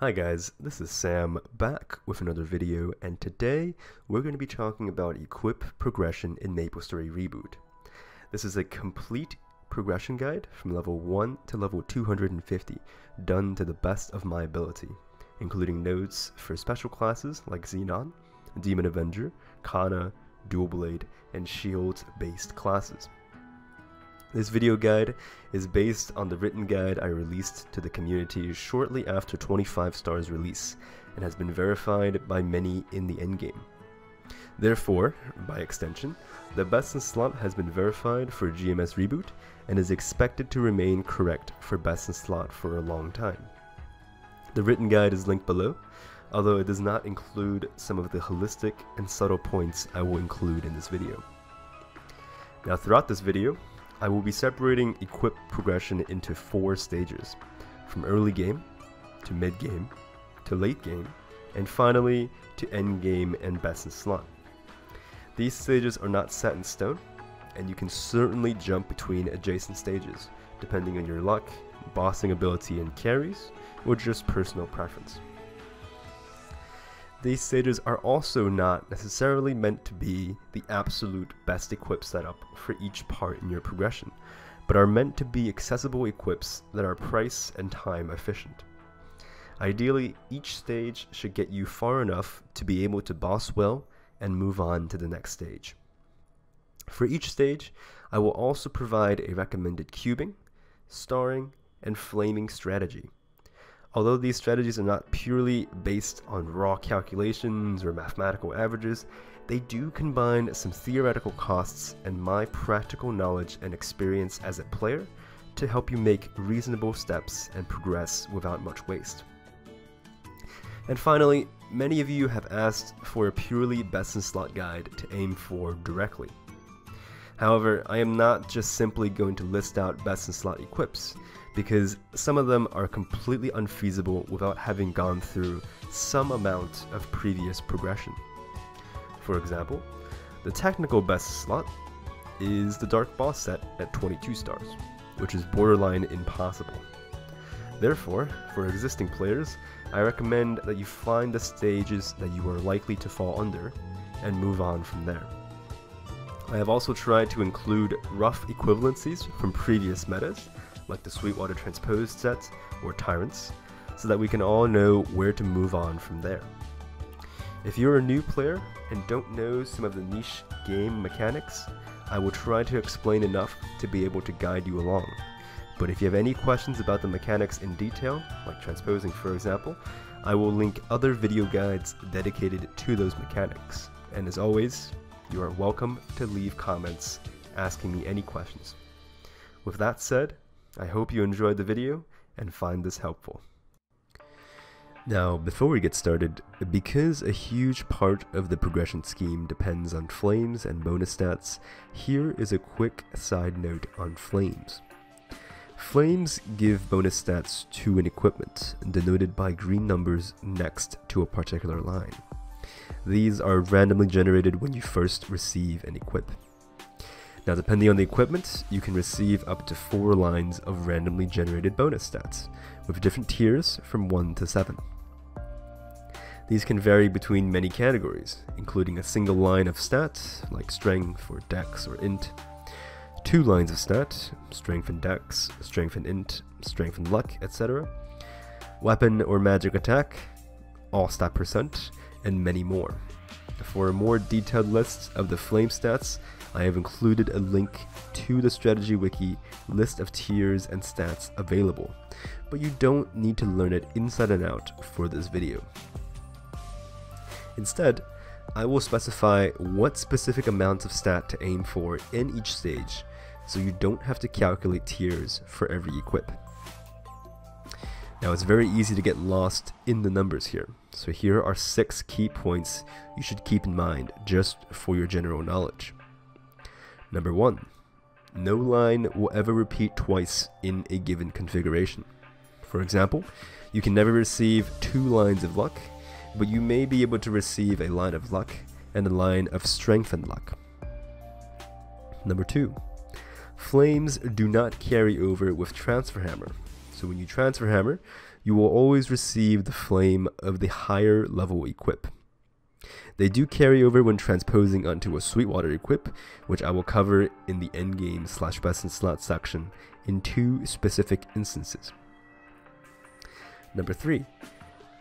Hi guys, this is Sam, back with another video, and today we're going to be talking about Equip Progression in MapleStory Reboot. This is a complete progression guide from level 1 to level 250, done to the best of my ability, including notes for special classes like Xenon, Demon Avenger, Kana, Dual Blade, and Shields-based classes. This video guide is based on the written guide I released to the community shortly after 25 Star's release, and has been verified by many in the endgame. Therefore, by extension, the best in slot has been verified for GMS Reboot, and is expected to remain correct for best in slot for a long time. The written guide is linked below, although it does not include some of the holistic and subtle points I will include in this video. Now, throughout this video, I will be separating equip progression into 4 stages, from early game, to mid game, to late game, and finally to end game and best in slot. These stages are not set in stone, and you can certainly jump between adjacent stages, depending on your luck, bossing ability and carries, or just personal preference. These stages are also not necessarily meant to be the absolute best equip setup for each part in your progression, but are meant to be accessible equips that are price and time efficient. Ideally, each stage should get you far enough to be able to boss well and move on to the next stage. For each stage, I will also provide a recommended cubing, starring, and flaming strategy. Although these strategies are not purely based on raw calculations or mathematical averages, they do combine some theoretical costs and my practical knowledge and experience as a player to help you make reasonable steps and progress without much waste. And finally, many of you have asked for a purely best-in-slot guide to aim for directly. However, I am not just simply going to list out best-in-slot equips, because some of them are completely unfeasible without having gone through some amount of previous progression. For example, the technical best-in-slot is the Dark Boss set at 22 stars, which is borderline impossible. Therefore, for existing players, I recommend that you find the stages that you are likely to fall under and move on from there. I have also tried to include rough equivalencies from previous metas, like the Sweetwater transposed set or Tyrants, so that we can all know where to move on from there. If you're a new player and don't know some of the niche game mechanics, I will try to explain enough to be able to guide you along. But if you have any questions about the mechanics in detail, like transposing for example, I will link other video guides dedicated to those mechanics. And as always, you are welcome to leave comments asking me any questions. With that said, I hope you enjoyed the video and find this helpful. Now, before we get started, because a huge part of the progression scheme depends on flames and bonus stats, here is a quick side note on flames. Flames give bonus stats to an equipment, denoted by green numbers next to a particular line. These are randomly generated when you first receive an equip. Now, depending on the equipment, you can receive up to 4 lines of randomly generated bonus stats, with different tiers from 1 to 7. These can vary between many categories, including a single line of stats, like Strength or Dex or Int, 2 lines of stat, Strength and Dex, Strength and Int, Strength and Luck, etc., weapon or magic attack, all stat percent, and many more. For a more detailed list of the flame stats, I have included a link to the strategy wiki list of tiers and stats available, but you don't need to learn it inside and out for this video. Instead, I will specify what specific amounts of stat to aim for in each stage, so you don't have to calculate tiers for every equip. Now, it's very easy to get lost in the numbers here, so here are 6 key points you should keep in mind just for your general knowledge. Number 1. No line will ever repeat twice in a given configuration. For example, you can never receive 2 lines of luck, but you may be able to receive a line of luck and a line of strength and luck. Number 2. Flames do not carry over with Transfer Hammer. So when you transfer hammer, you will always receive the flame of the higher level equip. They do carry over when transposing onto a Sweetwater equip, which I will cover in the endgame / best in slot section in 2 specific instances. Number 3.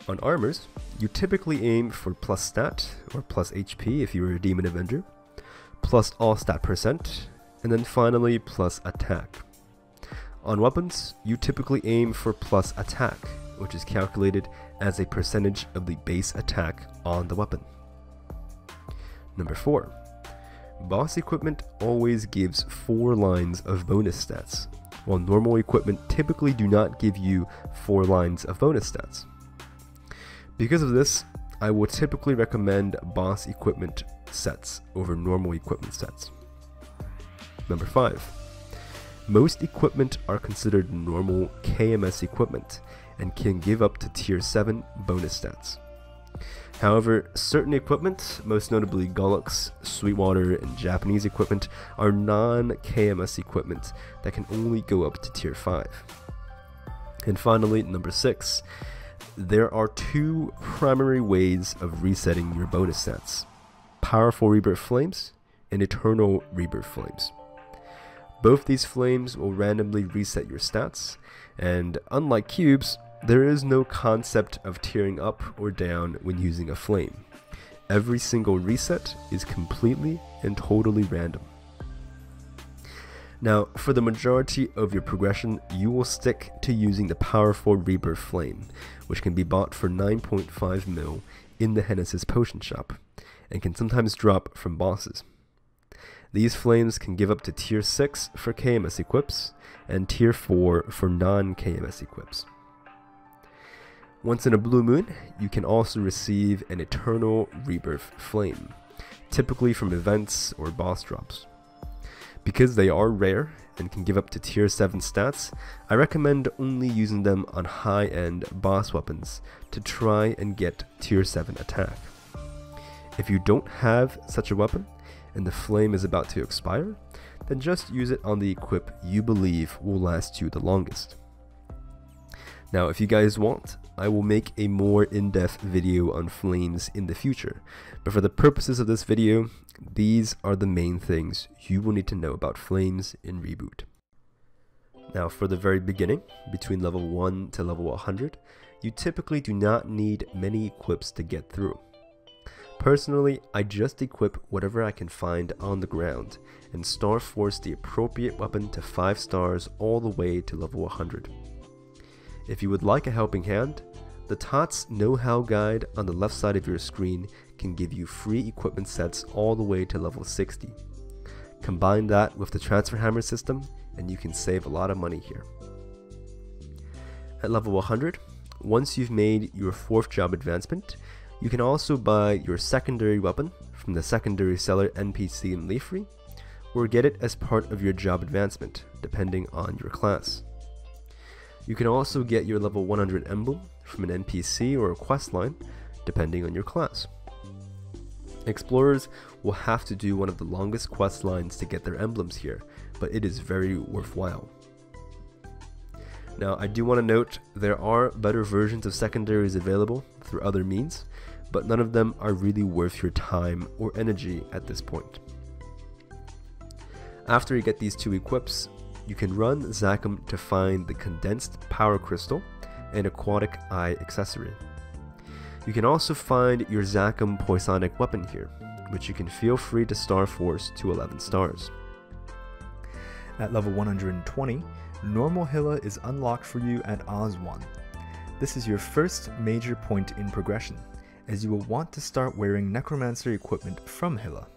On armors, you typically aim for plus stat or plus HP if you were a Demon Avenger, plus all stat percent, and then finally plus attack. On weapons, you typically aim for plus attack, which is calculated as a percentage of the base attack on the weapon. Number 4. Boss equipment always gives 4 lines of bonus stats, while normal equipment typically do not give you 4 lines of bonus stats. Because of this, I will typically recommend boss equipment sets over normal equipment sets. Number 5. Most equipment are considered normal KMS equipment and can give up to tier 7 bonus stats. However, certain equipment, most notably Gollux, Sweetwater, and Japanese equipment, are non-KMS equipment that can only go up to tier 5. And finally, number 6. There are 2 primary ways of resetting your bonus stats: Powerful Rebirth Flames and Eternal Rebirth Flames. Both these flames will randomly reset your stats, and unlike cubes, there is no concept of tearing up or down when using a flame. Every single reset is completely and totally random. Now, for the majority of your progression, you will stick to using the Powerful Rebirth Flame, which can be bought for 9.5 mil in the Henesys Potion Shop, and can sometimes drop from bosses. These flames can give up to tier 6 for KMS equips, and tier 4 for non-KMS equips. Once in a blue moon, you can also receive an Eternal Rebirth Flame, typically from events or boss drops. Because they are rare and can give up to tier 7 stats, I recommend only using them on high-end boss weapons to try and get tier 7 attack. If you don't have such a weapon, and the flame is about to expire, then just use it on the equip you believe will last you the longest. Now, if you guys want, I will make a more in-depth video on flames in the future, but for the purposes of this video, these are the main things you will need to know about flames in Reboot. Now, for the very beginning, between level 1 to level 100, you typically do not need many equips to get through. Personally, I just equip whatever I can find on the ground, and star force the appropriate weapon to 5 stars all the way to level 100. If you would like a helping hand, the TOTS know-how guide on the left side of your screen can give you free equipment sets all the way to level 60. Combine that with the transfer hammer system and you can save a lot of money here. At level 100, once you've made your 4th job advancement, you can also buy your secondary weapon from the secondary seller NPC in Leafree, or get it as part of your job advancement, depending on your class. You can also get your level 100 emblem from an NPC or a questline, depending on your class. Explorers will have to do one of the longest quest lines to get their emblems here, but it is very worthwhile. Now, I do want to note there are better versions of secondaries available through other means, but none of them are really worth your time or energy at this point. After you get these 2 equips, you can run Zakum to find the Condensed Power Crystal and Aquatic Eye Accessory. You can also find your Zakum Poisonic weapon here, which you can feel free to star force to 11 stars. At level 120, Normal Hila is unlocked for you at Oz1. This is your first major point in progression, as you will want to start wearing Necromancer equipment from Hila.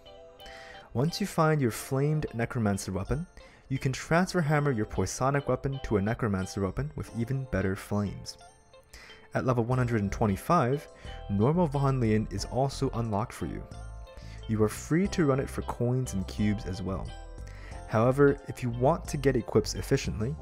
Once you find your flamed Necromancer weapon, you can transfer hammer your Poisonic weapon to a Necromancer weapon with even better flames. At level 125, Normal Von Leon is also unlocked for you. You are free to run it for coins and cubes as well. However, if you want to get equips efficiently,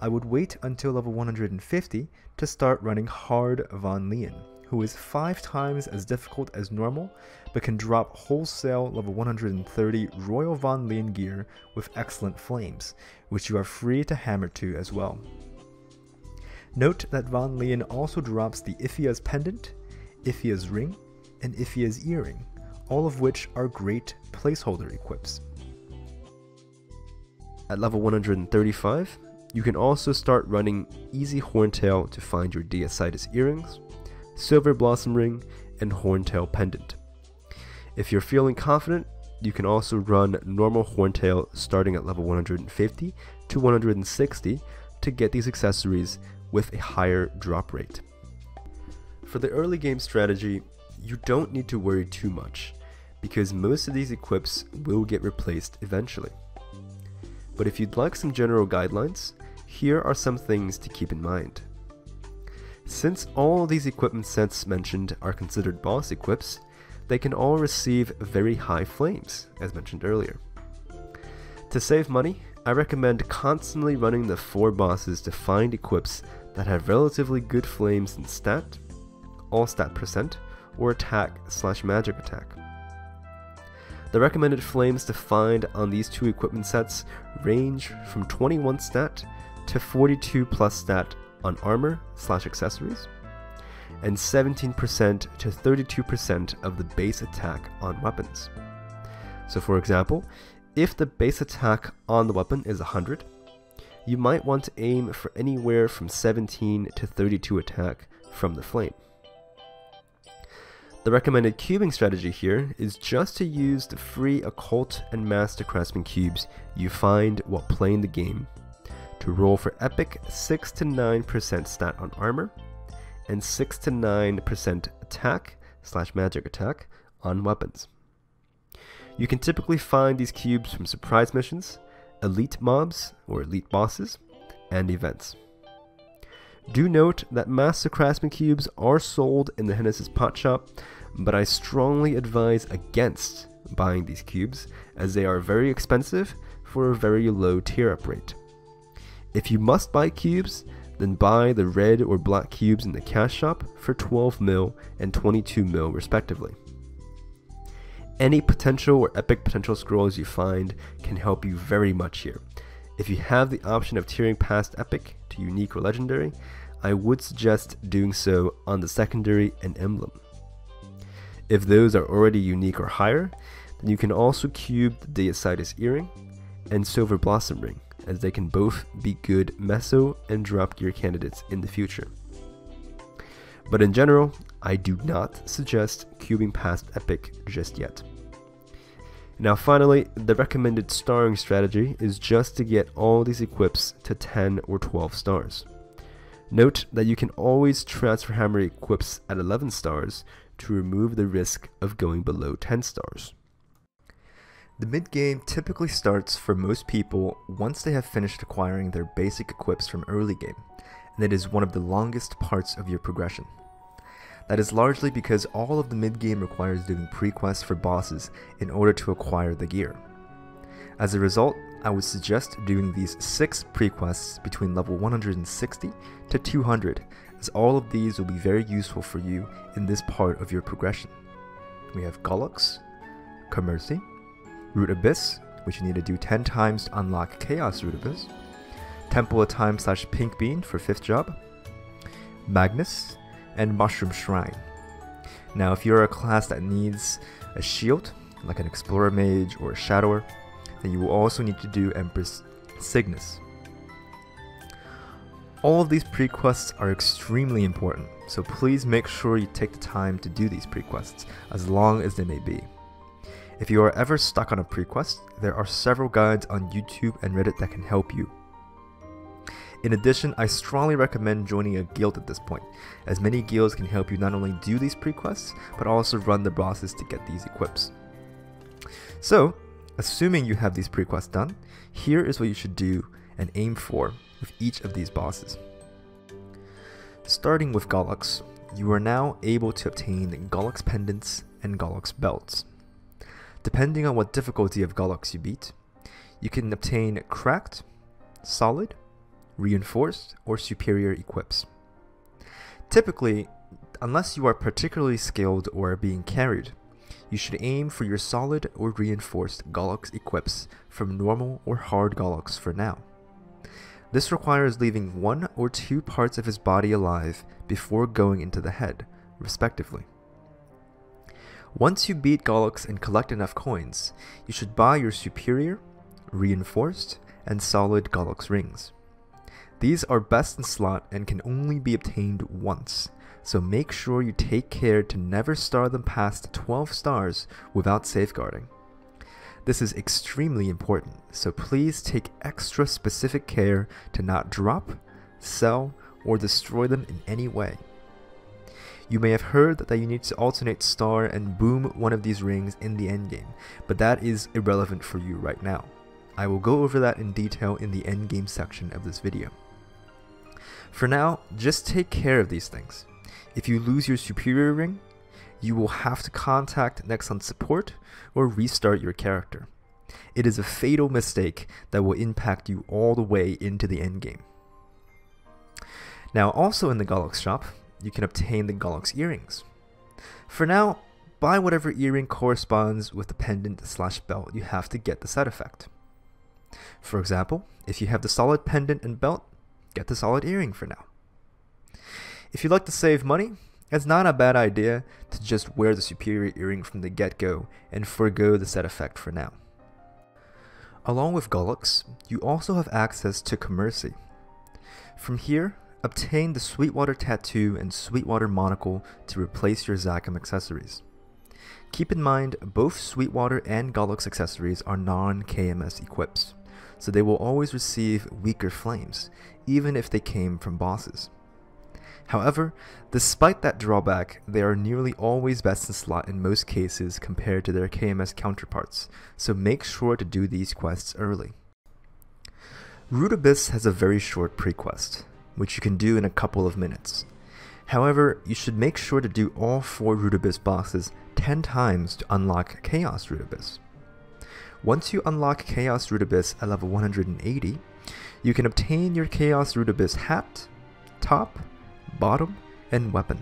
I would wait until level 150 to start running Hard Von Leon, who is 5 times as difficult as normal, but can drop wholesale level 130 Royal Von Leon gear with excellent flames, which you are free to hammer to as well. Note that Von Leon also drops the Iphia's Pendant, Iphia's Ring, and Iphia's Earring, all of which are great placeholder equips. At level 135, you can also start running Easy Horntail to find your Deusitis Earrings, Silver Blossom Ring, and Horntail Pendant. If you're feeling confident, you can also run normal Horntail starting at level 150 to 160 to get these accessories with a higher drop rate. For the early game strategy, you don't need to worry too much, because most of these equips will get replaced eventually. But if you'd like some general guidelines, here are some things to keep in mind. Since all these equipment sets mentioned are considered boss equips, they can all receive very high flames, as mentioned earlier. To save money, I recommend constantly running the 4 bosses to find equips that have relatively good flames in stat, all stat percent, or attack/magic attack. The recommended flames to find on these 2 equipment sets range from 21 stat to 42 plus stat on armor/accessories, and 17% to 32% of the base attack on weapons. So for example, if the base attack on the weapon is 100, you might want to aim for anywhere from 17 to 32 attack from the flame. The recommended cubing strategy here is just to use the free Occult and Master Craftsman cubes you find while playing the game to roll for epic 6 to 9% stat on armor, and 6 to 9% attack/magic attack on weapons. You can typically find these cubes from surprise missions, elite mobs or elite bosses, and events. Do note that Master Craftsman cubes are sold in the Henesys pot shop, but I strongly advise against buying these cubes as they are very expensive for a very low tier up rate. If you must buy cubes, then buy the red or black cubes in the cash shop for 12 mil and 22 mil respectively. Any potential or epic potential scrolls you find can help you very much here. If you have the option of tiering past epic to unique or legendary, I would suggest doing so on the secondary and emblem. If those are already unique or higher, then you can also cube the Deusitis Earring and Silver Blossom Ring, as they can both be good meso and drop gear candidates in the future. But in general, I do not suggest cubing past epic just yet. Now finally, the recommended starring strategy is just to get all these equips to 10 or 12 stars. Note that you can always transfer hammer equips at 11 stars to remove the risk of going below 10 stars. The mid-game typically starts for most people once they have finished acquiring their basic equips from early game, and it is one of the longest parts of your progression. That is largely because all of the mid-game requires doing pre-quests for bosses in order to acquire the gear. As a result, I would suggest doing these 6 pre-quests between level 160 to 200, as all of these will be very useful for you in this part of your progression. We have Gollux, Commerci, Root Abyss, which you need to do 10 times to unlock Chaos Root Abyss, Temple of Time/Pink Bean for 5th job, Magnus, and Mushroom Shrine. Now if you're a class that needs a shield, like an Explorer Mage or a Shadower, then you will also need to do Empress Cygnus. All of these prequests are extremely important, so please make sure you take the time to do these prequests, as long as they may be. If you are ever stuck on a prequest, there are several guides on YouTube and Reddit that can help you. In addition, I strongly recommend joining a guild at this point, as many guilds can help you not only do these prequests, but also run the bosses to get these equips. So, assuming you have these prequests done, here is what you should do and aim for with each of these bosses. Starting with Gollux, you are now able to obtain Gollux Pendants and Gollux Belts. Depending on what difficulty of Gollux you beat, you can obtain Cracked, Solid, Reinforced, or Superior equips. Typically, unless you are particularly skilled or are being carried, you should aim for your Solid or Reinforced Gollux equips from Normal or Hard Gollux for now. This requires leaving one or two parts of his body alive before going into the head, respectively. Once you beat Gollux and collect enough coins, you should buy your superior, reinforced, and solid Gollux rings. These are best in slot and can only be obtained once, so make sure you take care to never star them past 12 stars without safeguarding. This is extremely important, so please take extra specific care to not drop, sell, or destroy them in any way. You may have heard that you need to alternate star and boom one of these rings in the endgame, but that is irrelevant for you right now. I will go over that in detail in the endgame section of this video. For now, just take care of these things. If you lose your superior ring, you will have to contact Nexon support or restart your character. It is a fatal mistake that will impact you all the way into the endgame. Now, also in the Gollux shop, you can obtain the Gollux earrings. For now, buy whatever earring corresponds with the pendant / belt you have to get the side effect. For example, if you have the solid pendant and belt, get the solid earring for now. If you'd like to save money, it's not a bad idea to just wear the superior earring from the get-go and forego the set effect for now. Along with Gollux, you also have access to Commerci. From here, obtain the Sweetwater Tattoo and Sweetwater Monocle to replace your Zakum accessories. Keep in mind, both Sweetwater and Gollux accessories are non-KMS equips, so they will always receive weaker flames, even if they came from bosses. However, despite that drawback, they are nearly always best in slot in most cases compared to their KMS counterparts, so make sure to do these quests early. Root Abyss has a very short pre-quest, which you can do in a couple of minutes. However, you should make sure to do all 4 Root Abyss bosses 10 times to unlock Chaos Root Abyss. Once you unlock Chaos Root Abyss at level 180, you can obtain your Chaos Root Abyss hat, top, bottom, and weapon.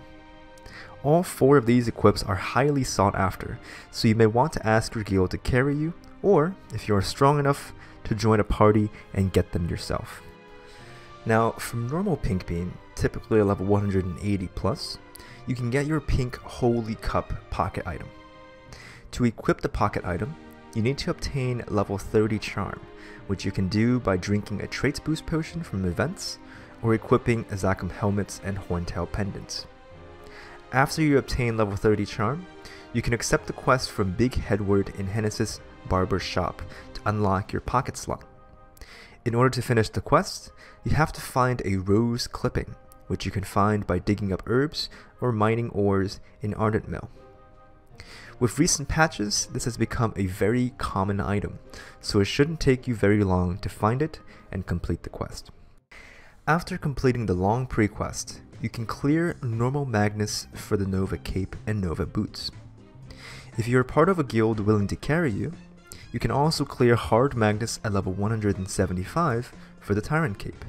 All 4 of these equips are highly sought after, so you may want to ask your guild to carry you, or, if you are strong enough, to join a party and get them yourself. Now, from normal Pink Bean, typically a level 180 plus, you can get your Pink Holy Cup pocket item. To equip the pocket item, you need to obtain level 30 Charm, which you can do by drinking a Traits Boost Potion from events, or equipping Zakum Helmets and Horntail Pendants. After you obtain level 30 Charm, you can accept the quest from Big Headward in Henesys Barber's shop to unlock your pocket slot. In order to finish the quest, you have to find a rose clipping, which you can find by digging up herbs or mining ores in Ardent Mill. With recent patches, this has become a very common item, so it shouldn't take you very long to find it and complete the quest. After completing the long pre-quest, you can clear normal Magnus for the Nova Cape and Nova Boots. If you are part of a guild willing to carry you, you can also clear Hard Magnus at level 175 for the Tyrant Cape.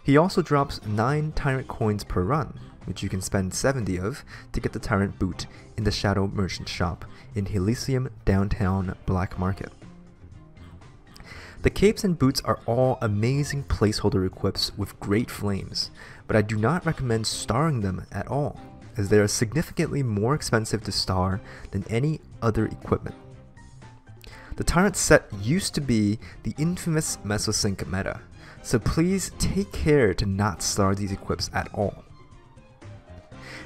He also drops 9 Tyrant coins per run, which you can spend 70 of to get the Tyrant Boot in the Shadow Merchant Shop in Helicium Downtown Black Market. The capes and boots are all amazing placeholder equips with great flames, but I do not recommend starring them at all, as they are significantly more expensive to star than any other equipment. The Tyrant set used to be the infamous Mesosync meta, so please take care to not star these equips at all.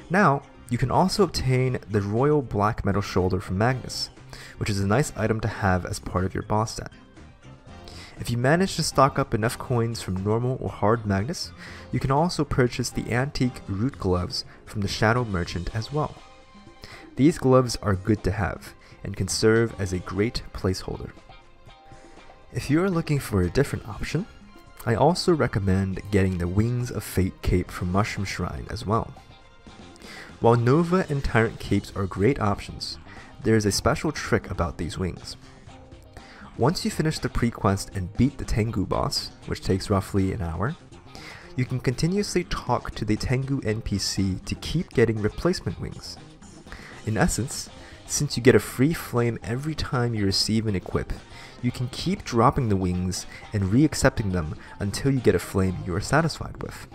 Now, you can also obtain the Royal Black Metal Shoulder from Magnus, which is a nice item to have as part of your boss set. If you manage to stock up enough coins from normal or hard Magnus, you can also purchase the antique Root Gloves from the Shadow Merchant as well. These gloves are good to have, and can serve as a great placeholder. If you are looking for a different option, I also recommend getting the Wings of Fate cape from Mushroom Shrine as well. While Nova and Tyrant capes are great options, there is a special trick about these wings. Once you finish the pre-quest and beat the Tengu boss, which takes roughly an hour, you can continuously talk to the Tengu NPC to keep getting replacement wings. In essence, since you get a free flame every time you receive an equip. You can keep dropping the wings and re-accepting them until you get a flame you are satisfied with.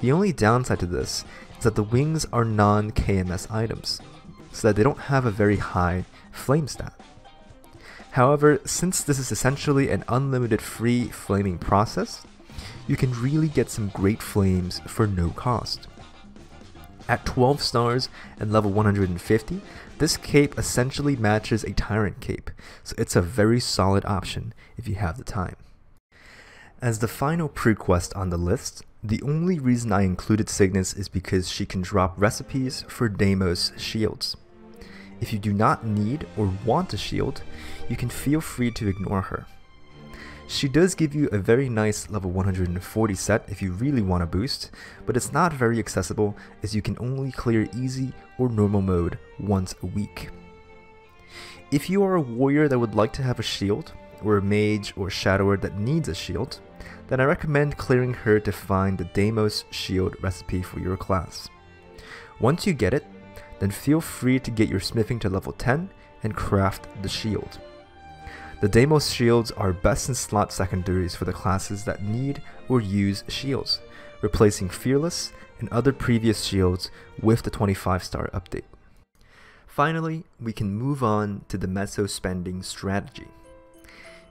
The only downside to this is that the wings are non-KMS items, so that they don't have a very high flame stat. However, since this is essentially an unlimited free flaming process, you can really get some great flames for no cost. At 12 stars and level 150, this cape essentially matches a Tyrant cape, so it's a very solid option if you have the time. As the final prequest on the list, the only reason I included Cygnus is because she can drop recipes for Deimos shields. If you do not need or want a shield, you can feel free to ignore her. She does give you a very nice level 140 set if you really want to boost, but it's not very accessible as you can only clear easy or normal mode once a week. If you are a warrior that would like to have a shield, or a mage or shadower that needs a shield, then I recommend clearing her to find the Deimos shield recipe for your class. Once you get it, then feel free to get your smithing to level 10 and craft the shield. The Deimos shields are best in slot secondaries for the classes that need or use shields, replacing Fearless and other previous shields with the 25-star update. Finally, we can move on to the meso spending strategy.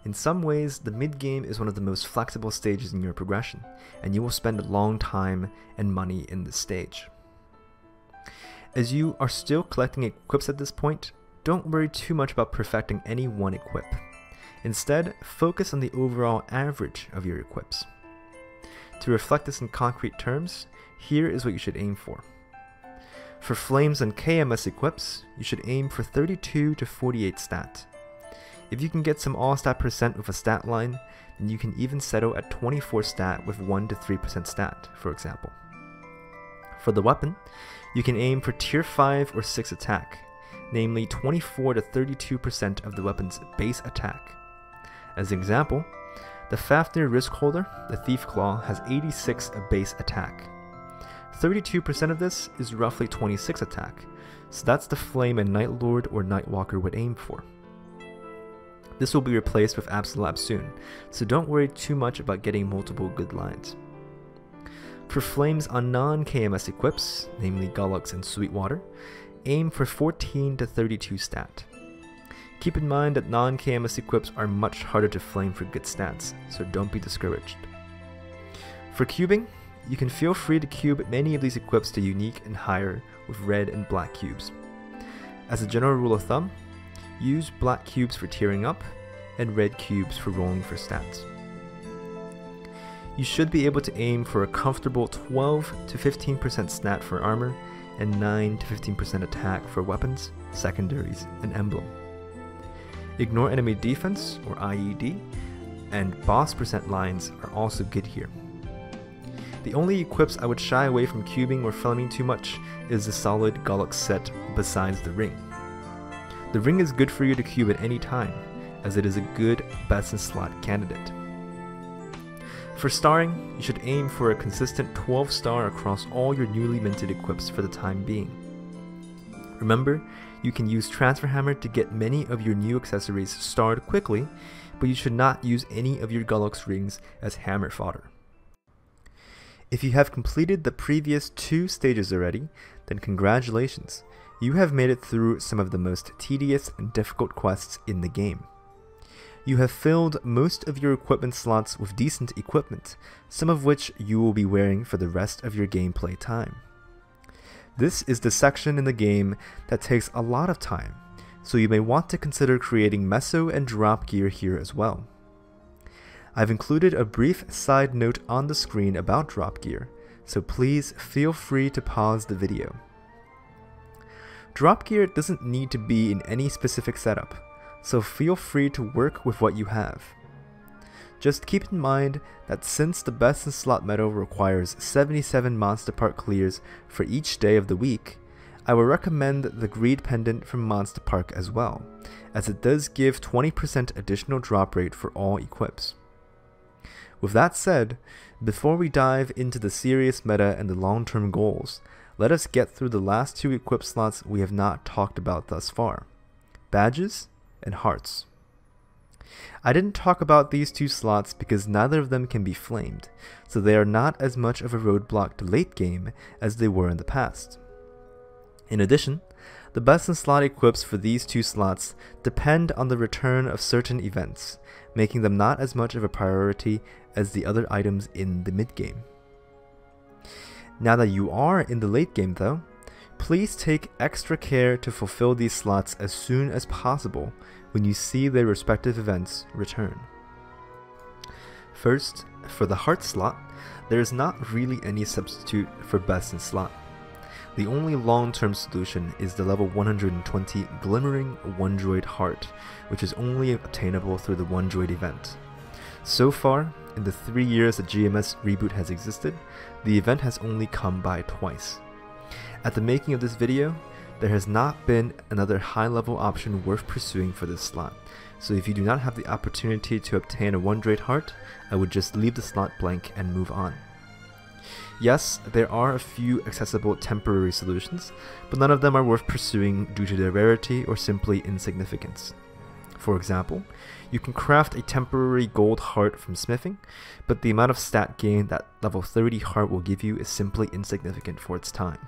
In some ways, the mid-game is one of the most flexible stages in your progression, and you will spend a long time and money in this stage. As you are still collecting equips at this point, don't worry too much about perfecting any one equip. Instead, focus on the overall average of your equips. To reflect this in concrete terms, here is what you should aim for. For flames on KMS equips, you should aim for 32 to 48 stat. If you can get some all stat percent with a stat line, then you can even settle at 24 stat with 1 to 3% stat, for example. For the weapon, you can aim for tier 5 or 6 attack, namely 24 to 32% of the weapon's base attack. As an example, the Fafnir Risk Holder, the Thief Claw, has 86 of base attack. 32% of this is roughly 26 attack, so that's the flame a Night Lord or Nightwalker would aim for. This will be replaced with Absolab soon, so don't worry too much about getting multiple good lines. For flames on non-KMS equips, namely Gollux and Sweetwater, aim for 14 to 32 stat. Keep in mind that non-KMS equips are much harder to flame for good stats, so don't be discouraged. For cubing, you can feel free to cube many of these equips to unique and higher with red and black cubes. As a general rule of thumb, use black cubes for tiering up and red cubes for rolling for stats. You should be able to aim for a comfortable 12 to 15% stat for armor and 9 to 15% attack for weapons, secondaries, and emblem. Ignore enemy defense, or IED, and boss percent lines are also good here. The only equips I would shy away from cubing or flaming too much is the solid Gollux set besides the ring. The ring is good for you to cube at any time, as it is a good best in slot candidate. For starring, you should aim for a consistent 12 star across all your newly minted equips for the time being. Remember, you can use Transfer Hammer to get many of your new accessories starred quickly, but you should not use any of your Gollux rings as hammer fodder. If you have completed the previous two stages already, then congratulations, you have made it through some of the most tedious and difficult quests in the game. You have filled most of your equipment slots with decent equipment, some of which you will be wearing for the rest of your gameplay time. This is the section in the game that takes a lot of time, so you may want to consider creating meso and drop gear here as well. I've included a brief side note on the screen about drop gear, so please feel free to pause the video. Drop gear doesn't need to be in any specific setup, so feel free to work with what you have. Just keep in mind that since the best in slot medal requires 77 Monster Park clears for each day of the week, I will recommend the Greed Pendant from Monster Park as well, as it does give 20% additional drop rate for all equips. With that said, before we dive into the serious meta and the long-term goals, Let us get through the last two equip slots we have not talked about thus far. Badges and hearts. I didn't talk about these two slots because neither of them can be flamed, so they are not as much of a roadblock to late game as they were in the past. In addition, the best in slot equips for these two slots depend on the return of certain events, making them not as much of a priority as the other items in the mid game. Now that you are in the late game though, please take extra care to fulfill these slots as soon as possible when you see their respective events return. First, for the heart slot, there is not really any substitute for best in slot. The only long-term solution is the level 120 Glimmering One Droid Heart, which is only obtainable through the One Droid event. So far, in the 3 years that GMS Reboot has existed, the event has only come by twice. At the making of this video, there has not been another high-level option worth pursuing for this slot, so if you do not have the opportunity to obtain a One Droid Heart, I would just leave the slot blank and move on. Yes, there are a few accessible temporary solutions, but none of them are worth pursuing due to their rarity or simply insignificance. For example, you can craft a temporary gold heart from smithing, but the amount of stat gain that level 30 heart will give you is simply insignificant for its time.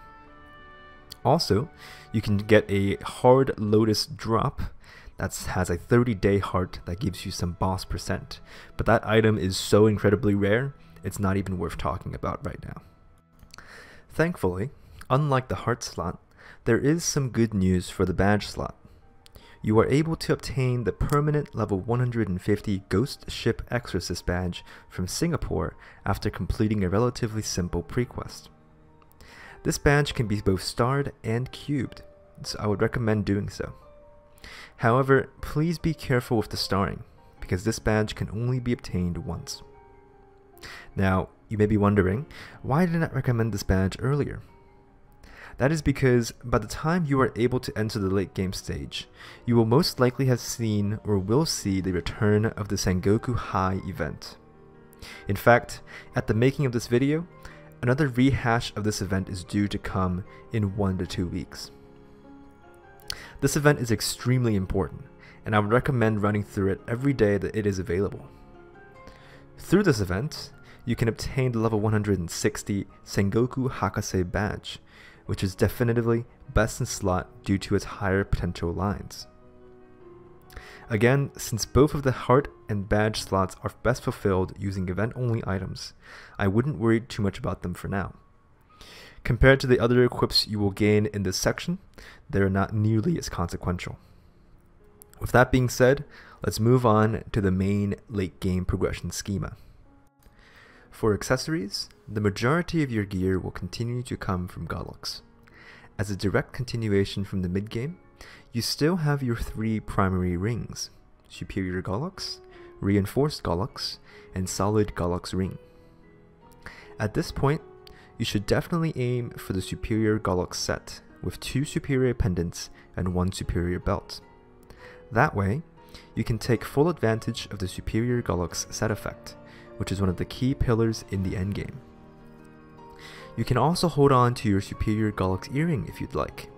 Also, you can get a hard Lotus drop that has a 30-day heart that gives you some boss percent, but that item is so incredibly rare, it's not even worth talking about right now. Thankfully, unlike the heart slot, there is some good news for the badge slot. You are able to obtain the permanent level 150 Ghost Ship Exorcist badge from Singapore after completing a relatively simple prequest. This badge can be both starred and cubed, so I would recommend doing so. However, please be careful with the starring, because this badge can only be obtained once. Now, you may be wondering, why did I not recommend this badge earlier? That is because by the time you are able to enter the late game stage, you will most likely have seen or will see the return of the Sengoku High event. In fact, at the making of this video, another rehash of this event is due to come in 1 to 2 weeks. This event is extremely important, and I would recommend running through it every day that it is available. Through this event, you can obtain the level 160 Sengoku Hakase badge, which is definitively best in slot due to its higher potential lines. Again, since both of the heart and badge slots are best fulfilled using event-only items, I wouldn't worry too much about them for now. Compared to the other equips you will gain in this section, they are not nearly as consequential. With that being said, let's move on to the main late game progression schema. For accessories, the majority of your gear will continue to come from Gollux. As a direct continuation from the mid game, you still have your three primary rings: Superior Gollux, Reinforced Gollux, and Solid Gollux Ring. At this point, you should definitely aim for the Superior Gollux set with 2 superior pendants and 1 superior belt. That way, you can take full advantage of the Superior Gollux set effect, which is one of the key pillars in the endgame. You can also hold on to your Superior Gollux earring if you'd like.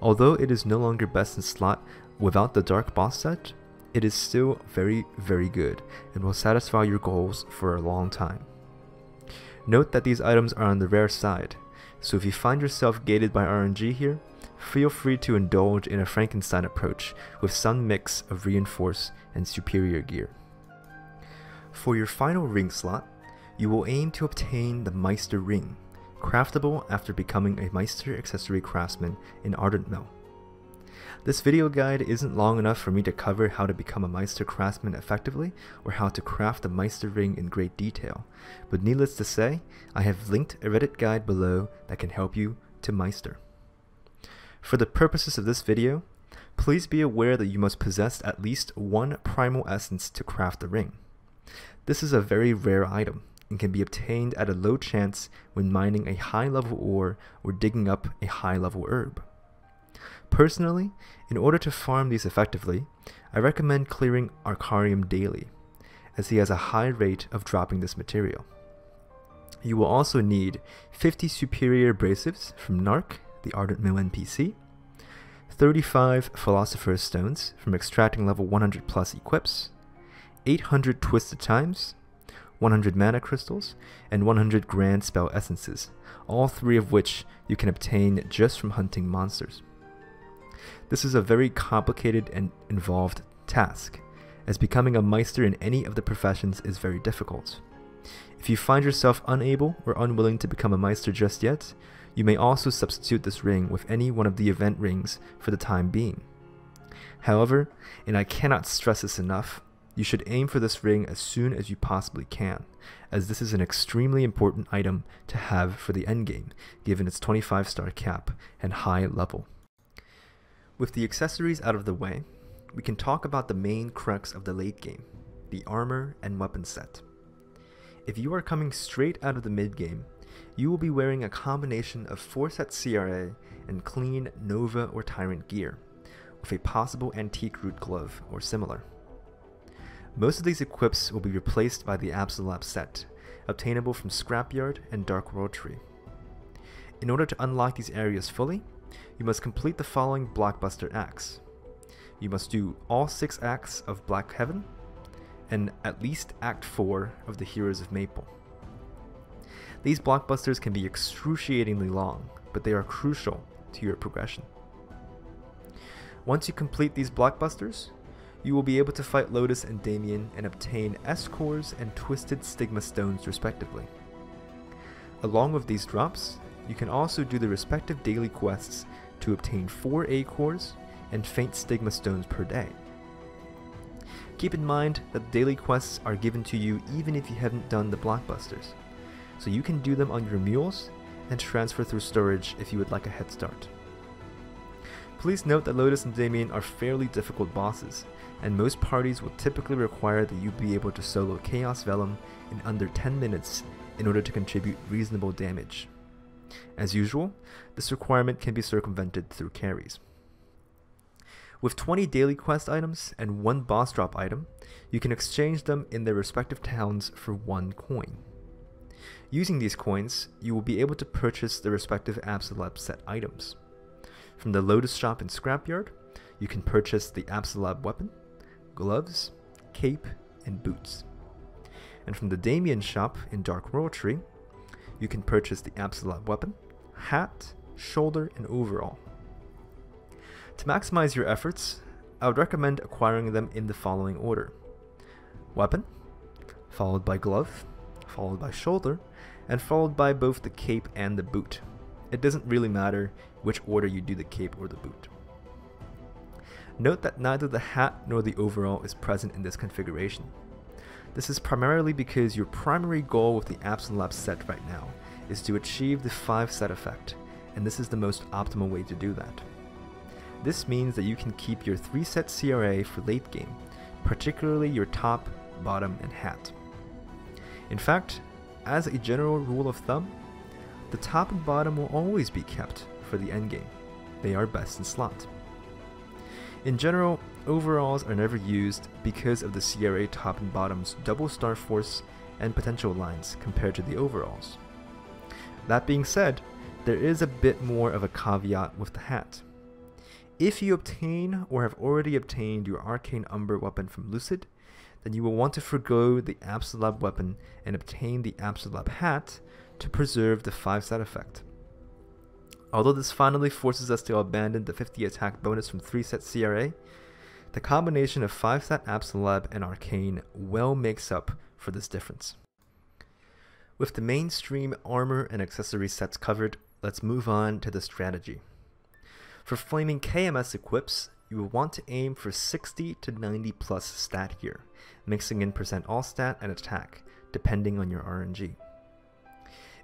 Although it is no longer best in slot without the Dark Boss set, it is still very good and will satisfy your goals for a long time. Note that these items are on the rare side, so if you find yourself gated by RNG here, feel free to indulge in a Frankenstein approach with some mix of reinforced and superior gear. For your final ring slot, you will aim to obtain the Meister ring, craftable after becoming a Meister accessory craftsman in Ardent Mill. This video guide isn't long enough for me to cover how to become a Meister craftsman effectively or how to craft the Meister ring in great detail, but needless to say, I have linked a Reddit guide below that can help you to Meister. For the purposes of this video, please be aware that you must possess at least one primal essence to craft the ring. This is a very rare item and can be obtained at a low chance when mining a high level ore or digging up a high level herb. Personally, in order to farm these effectively, I recommend clearing Arcarium daily, as he has a high rate of dropping this material. You will also need 50 Superior Abrasives from Narc, the Ardent Mill NPC, 35 Philosopher's Stones from extracting level 100 plus equips, 800 Twisted Times, 100 Mana Crystals, and 100 Grand Spell Essences, all three of which you can obtain just from hunting monsters. This is a very complicated and involved task, as becoming a Meister in any of the professions is very difficult. If you find yourself unable or unwilling to become a Meister just yet, you may also substitute this ring with any one of the event rings for the time being. However, and I cannot stress this enough, you should aim for this ring as soon as you possibly can, as this is an extremely important item to have for the endgame, given its 25-star cap and high level. With the accessories out of the way, we can talk about the main crux of the late game, the armor and weapon set. If you are coming straight out of the mid game, you will be wearing a combination of 4-set CRA and clean Nova or Tyrant gear, with a possible antique root glove or similar. Most of these equips will be replaced by the Absolab set, obtainable from Scrapyard and Dark World Tree. In order to unlock these areas fully, you must complete the following blockbuster acts. You must do all 6 acts of Black Heaven, and at least Act 4 of the Heroes of Maple. These blockbusters can be excruciatingly long, but they are crucial to your progression. Once you complete these blockbusters, you will be able to fight Lotus and Damien and obtain S-Cores and Twisted Stigma Stones respectively. Along with these drops, you can also do the respective daily quests to obtain 4 A-Cores and faint Stigma Stones per day. Keep in mind that the daily quests are given to you even if you haven't done the blockbusters, so you can do them on your mules and transfer through storage if you would like a head start. Please note that Lotus and Damien are fairly difficult bosses, and most parties will typically require that you be able to solo Chaos Vellum in under 10 minutes in order to contribute reasonable damage. As usual, this requirement can be circumvented through carries. With 20 daily quest items and 1 boss drop item, you can exchange them in their respective towns for 1 coin. Using these coins, you will be able to purchase the respective Absolab set items. From the Lotus shop in Scrapyard, you can purchase the Absolab weapon, gloves, cape, and boots. And from the Damien shop in Dark World Tree, you can purchase the Absolab weapon, hat, shoulder, and overall. To maximize your efforts, I would recommend acquiring them in the following order: weapon, followed by glove, followed by shoulder, and followed by both the cape and the boot. It doesn't really matter which order you do the cape or the boot. Note that neither the hat nor the overall is present in this configuration. This is primarily because your primary goal with the Absolab set right now is to achieve the 5-set effect, and this is the most optimal way to do that. This means that you can keep your 3-set CRA for late game, particularly your top, bottom, and hat. In fact, as a general rule of thumb, the top and bottom will always be kept for the endgame. They are best in slot. In general, overalls are never used because of the CRA top and bottom's double star force and potential lines compared to the overalls. That being said, there is a bit more of a caveat with the hat. If you obtain or have already obtained your Arcane Umber weapon from Lucid, then you will want to forgo the Absolab weapon and obtain the Absolab hat to preserve the 5-set effect. Although this finally forces us to abandon the 50 attack bonus from 3-set CRA, the combination of 5-set Absolab and Arcane well makes up for this difference. With the mainstream armor and accessory sets covered, let's move on to the strategy. For flaming KMS equips, you will want to aim for 60 to 90 plus stat here, mixing in percent all stat and attack, depending on your RNG.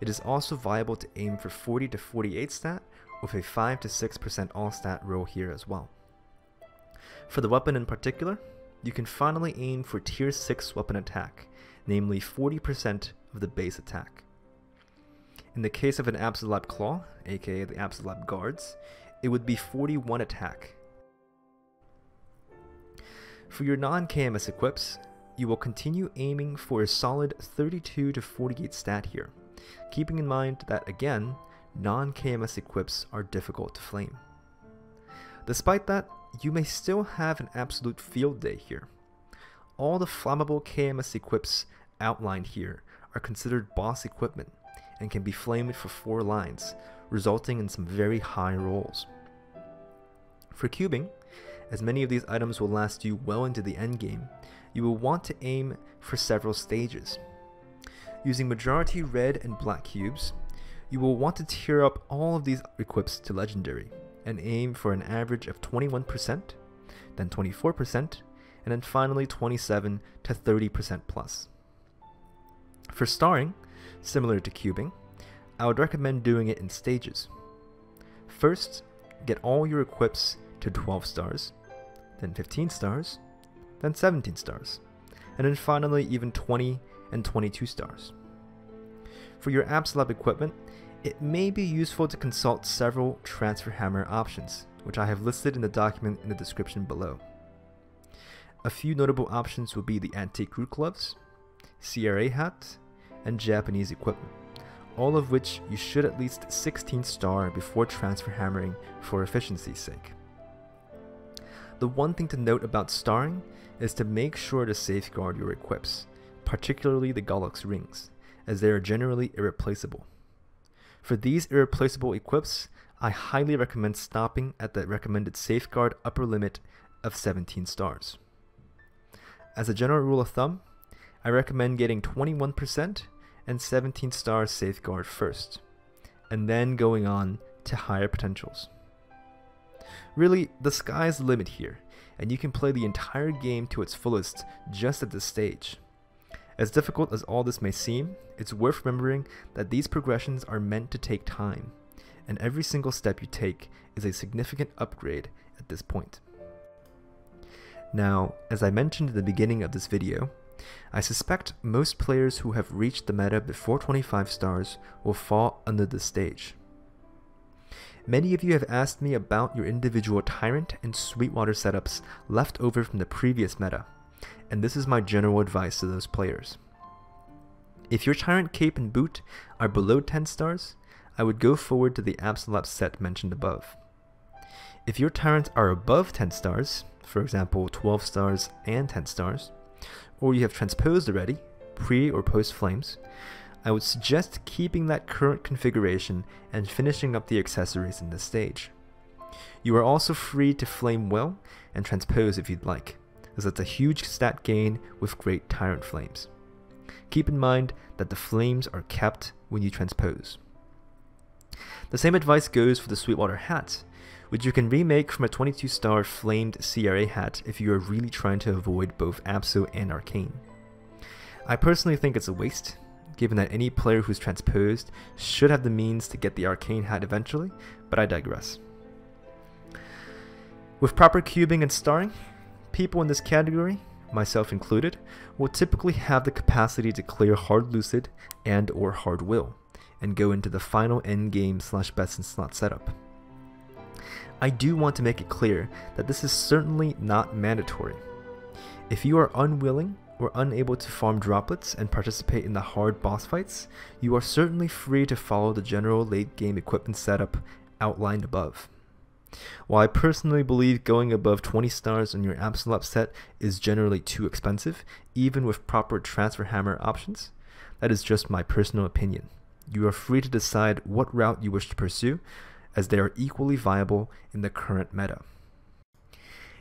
It is also viable to aim for 40 to 48 stat with a 5 to 6% all stat roll here as well. For the weapon in particular, you can finally aim for tier 6 weapon attack, namely 40% of the base attack. In the case of an Absolab Claw, aka the Absolab Guards, it would be 41 attack. For your non-KMS equips, you will continue aiming for a solid 32 to 48 stat here, keeping in mind that, again, non-KMS equips are difficult to flame. Despite that, you may still have an absolute field day here. All the flammable KMS equips outlined here are considered boss equipment and can be flamed for 4 lines, resulting in some very high rolls. For cubing, as many of these items will last you well into the endgame, you will want to aim for several stages. Using majority red and black cubes, you will want to tier up all of these equips to legendary, and aim for an average of 21%, then 24%, and then finally 27 to 30% plus. For starring, similar to cubing, I would recommend doing it in stages. First, get all your equips to 12 stars, then 15 stars, then 17 stars, and then finally even 20 and 22 stars. For your Absolab equipment, it may be useful to consult several transfer hammer options, which I have listed in the document in the description below. A few notable options would be the Antique Root Gloves, CRA Hat, and Japanese equipment, all of which you should at least 16 star before transfer hammering for efficiency's sake. The one thing to note about starring is to make sure to safeguard your equips, particularly the Gollux rings, as they are generally irreplaceable. For these irreplaceable equips, I highly recommend stopping at the recommended safeguard upper limit of 17 stars. As a general rule of thumb, I recommend getting 21% and 17 star safeguard first, and then going on to higher potentials. Really, the sky's the limit here, and you can play the entire game to its fullest just at this stage. As difficult as all this may seem, it's worth remembering that these progressions are meant to take time, and every single step you take is a significant upgrade at this point. Now, as I mentioned at the beginning of this video, I suspect most players who have reached the meta before 25 stars will fall under this stage. Many of you have asked me about your individual Tyrant and Sweetwater setups left over from the previous meta, and this is my general advice to those players. If your Tyrant cape and boot are below 10 stars, I would go forward to the Absolab set mentioned above. If your Tyrants are above 10 stars, for example 12 stars and 10 stars, or you have transposed already, pre or post flames, I would suggest keeping that current configuration and finishing up the accessories in this stage. You are also free to flame well and transpose if you'd like, as that's a huge stat gain with great Tyrant flames. Keep in mind that the flames are capped when you transpose. The same advice goes for the Sweetwater hat, which you can remake from a 22 star flamed CRA hat if you are really trying to avoid both Abso and Arcane. I personally think it's a waste, given that any player who's transposed should have the means to get the Arcane hat eventually, but I digress. With proper cubing and starring, people in this category, myself included, will typically have the capacity to clear hard Lucid and or hard Will, and go into the final endgame / best in slot setup. I do want to make it clear that this is certainly not mandatory. If you are unwilling or unable to farm droplets and participate in the hard boss fights, you are certainly free to follow the general late game equipment setup outlined above. While I personally believe going above 20 stars on your Absolab set is generally too expensive, even with proper transfer hammer options, that is just my personal opinion. You are free to decide what route you wish to pursue, as they are equally viable in the current meta.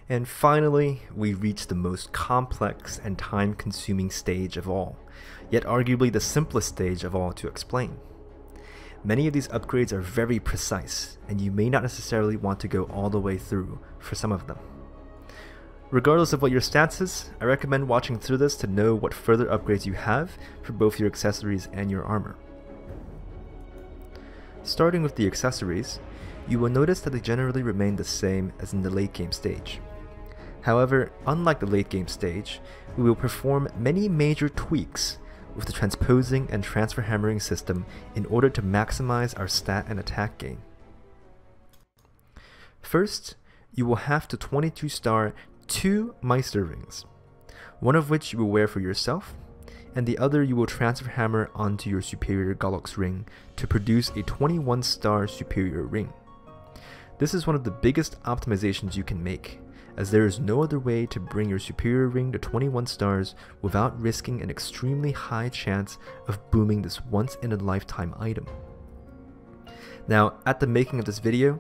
And finally, we reach the most complex and time-consuming stage of all, yet arguably the simplest stage of all to explain. Many of these upgrades are very precise, and you may not necessarily want to go all the way through for some of them. Regardless of what your stats is, I recommend watching through this to know what further upgrades you have for both your accessories and your armor. Starting with the accessories, you will notice that they generally remain the same as in the late game stage. However, unlike the late game stage, we will perform many major tweaks with the transposing and transfer hammering system in order to maximize our stat and attack gain. First, you will have to 22 star 2 Meister rings, one of which you will wear for yourself, and the other you will transfer hammer onto your superior Gollux ring to produce a 21 star superior ring. This is one of the biggest optimizations you can make, as there is no other way to bring your superior ring to 21 stars without risking an extremely high chance of booming this once in a lifetime item. Now, at the making of this video,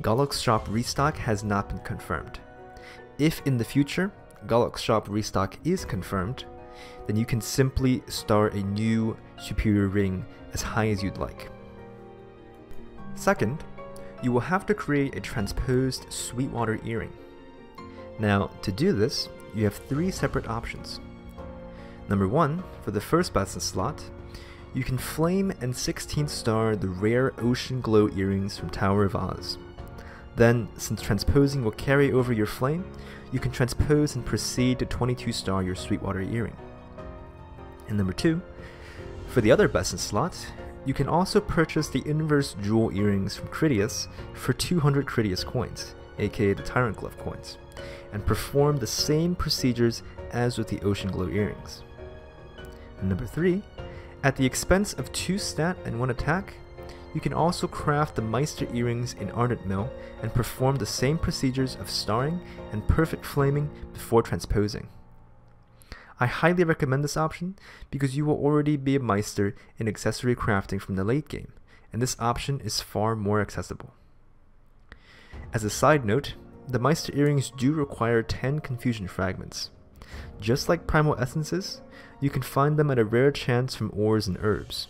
Gollux Shop restock has not been confirmed. If in the future Gollux Shop restock is confirmed, then you can simply star a new superior ring as high as you'd like. Second, you will have to create a transposed Sweetwater earring. Now, to do this, you have three separate options. Number one, for the first Batson slot, you can flame and 16th star the rare Ocean Glow earrings from Tower of Oz. Then, since transposing will carry over your flame, you can transpose and proceed to 22 star your Sweetwater earring. And number two, for the other Besson slot, you can also purchase the inverse jewel earrings from Critias for 200 Critias coins, aka the Tyrant Glove coins, and perform the same procedures as with the Ocean Glow earrings. And number three, at the expense of 2 stat and 1 attack, you can also craft the Meister earrings in Ardent Mill and perform the same procedures of starring and perfect flaming before transposing. I highly recommend this option because you will already be a Meister in accessory crafting from the late game, and this option is far more accessible. As a side note, the Meister earrings do require 10 confusion fragments. Just like primal essences, you can find them at a rare chance from ores and herbs.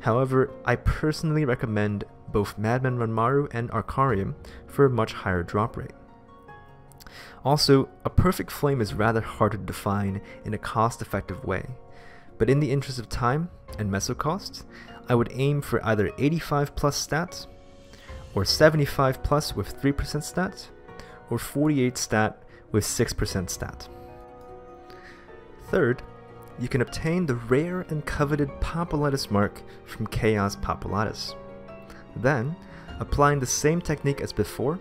However, I personally recommend both Madman Ranmaru and Arcarium for a much higher drop rate. Also, a perfect flame is rather hard to define in a cost-effective way, but in the interest of time and meso cost, I would aim for either 85 plus stats, or 75 plus with 3% stats, or 48 stat with 6% stat. Third, you can obtain the rare and coveted Papilitis mark from Chaos Papilitis. Then, applying the same technique as before,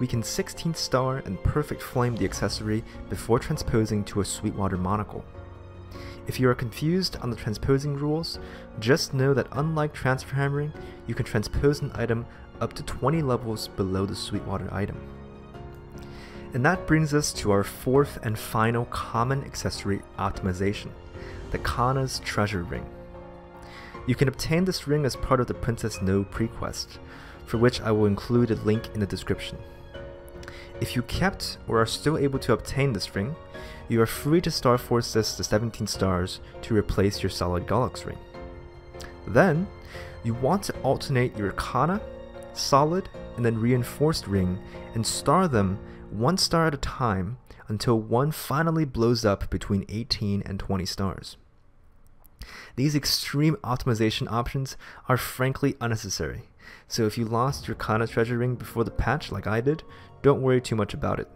we can 16th star and perfect flame the accessory before transposing to a Sweetwater monocle. If you are confused on the transposing rules, just know that unlike transfer hammering, you can transpose an item up to 20 levels below the Sweetwater item. And that brings us to our fourth and final common accessory optimization, the Kanna's Treasure Ring. You can obtain this ring as part of the Princess No prequest, for which I will include a link in the description. If you kept or are still able to obtain this ring, you are free to starforce this to 17 stars to replace your solid Gollux ring. Then, you want to alternate your Kana, solid, and then reinforced ring and star them 1 star at a time until one finally blows up between 18 and 20 stars. These extreme optimization options are frankly unnecessary, so if you lost your Kana treasure ring before the patch like I did, don't worry too much about it.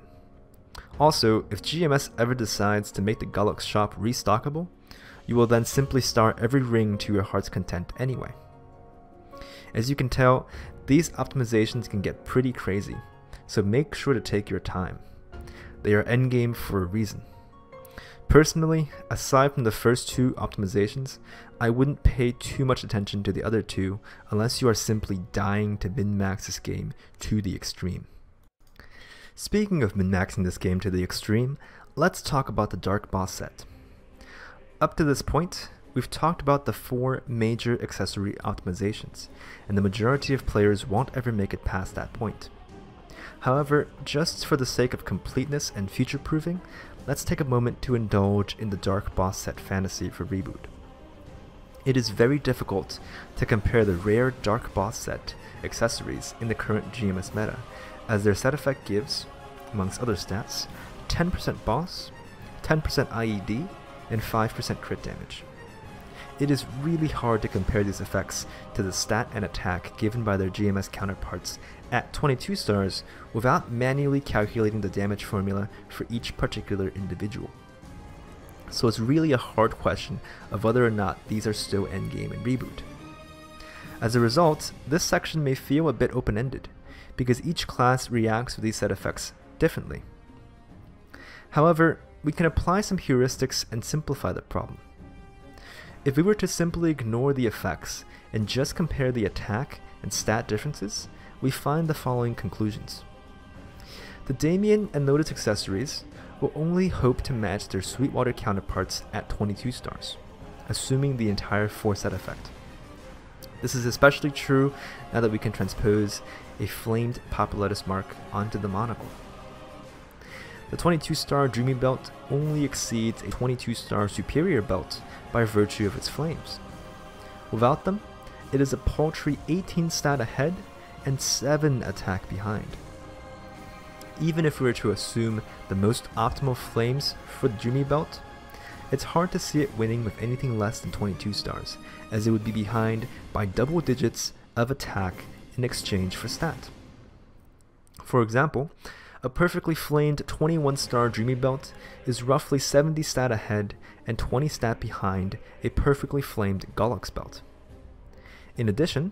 Also, if GMS ever decides to make the Gollux shop restockable, you will then simply star every ring to your heart's content anyway. As you can tell, these optimizations can get pretty crazy, so make sure to take your time. They are endgame for a reason. Personally, aside from the first two optimizations, I wouldn't pay too much attention to the other two unless you are simply dying to min-max this game to the extreme. Speaking of min-maxing this game to the extreme, let's talk about the Dark Boss set. Up to this point, we've talked about the 4 major accessory optimizations, and the majority of players won't ever make it past that point. However, just for the sake of completeness and future-proofing, let's take a moment to indulge in the Dark Boss set fantasy for Reboot. It is very difficult to compare the rare Dark Boss set accessories in the current GMS meta, as their set effect gives, amongst other stats, 10% boss, 10% IED, and 5% crit damage. It is really hard to compare these effects to the stat and attack given by their GMS counterparts at 22 stars without manually calculating the damage formula for each particular individual. So it's really a hard question of whether or not these are still endgame in Reboot. As a result, this section may feel a bit open-ended, because each class reacts to these set effects differently. However, we can apply some heuristics and simplify the problem. If we were to simply ignore the effects and just compare the attack and stat differences, we find the following conclusions. The Damien and Lotus accessories will only hope to match their Sweetwater counterparts at 22 stars, assuming the entire 4-set effect. This is especially true now that we can transpose a flamed Papillotus mark onto the monocle. The 22-star Dreamy Belt only exceeds a 22-star Superior Belt by virtue of its flames. Without them, it is a paltry 18 stat ahead and 7 attack behind. Even if we were to assume the most optimal flames for the Dreamy Belt, it's hard to see it winning with anything less than 22 stars, as it would be behind by double digits of attack in exchange for stat. For example, a perfectly flamed 21-star Dreamy Belt is roughly 70 stat ahead and 20 stat behind a perfectly flamed Gollux Belt. In addition,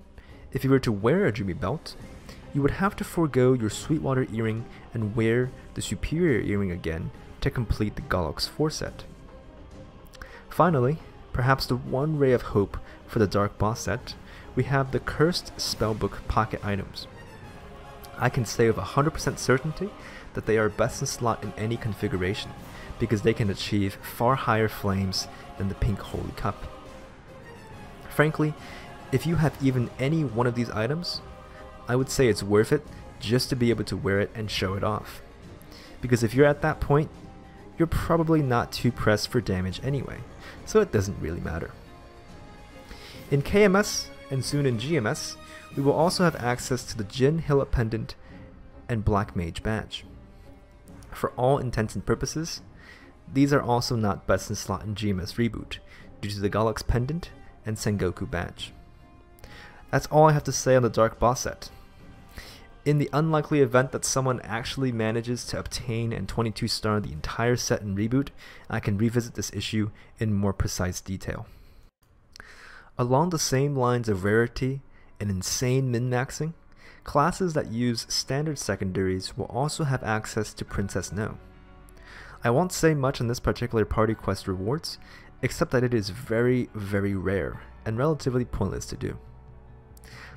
if you were to wear a Dreamy Belt, you would have to forego your Sweetwater earring and wear the Superior earring again to complete the Gollux 4-set. Finally, perhaps the one ray of hope for the Dark Boss set, we have the Cursed Spellbook pocket items. I can say with 100% certainty that they are best in slot in any configuration, because they can achieve far higher flames than the Pink Holy Cup. Frankly, if you have even any one of these items, I would say it's worth it just to be able to wear it and show it off. Because if you're at that point, you're probably not too pressed for damage anyway, so it doesn't really matter. In KMS, and soon in GMS, we will also have access to the Jin Hillet Pendant and Black Mage Badge. For all intents and purposes, these are also not best in slot in GMS Reboot, due to the Gollux Pendant and Sengoku Badge. That's all I have to say on the Dark Boss set. In the unlikely event that someone actually manages to obtain and 22-star the entire set in Reboot, I can revisit this issue in more precise detail. Along the same lines of rarity and insane min-maxing, classes that use standard secondaries will also have access to Princess No. I won't say much on this particular party quest rewards, except that it is very, very rare and relatively pointless to do.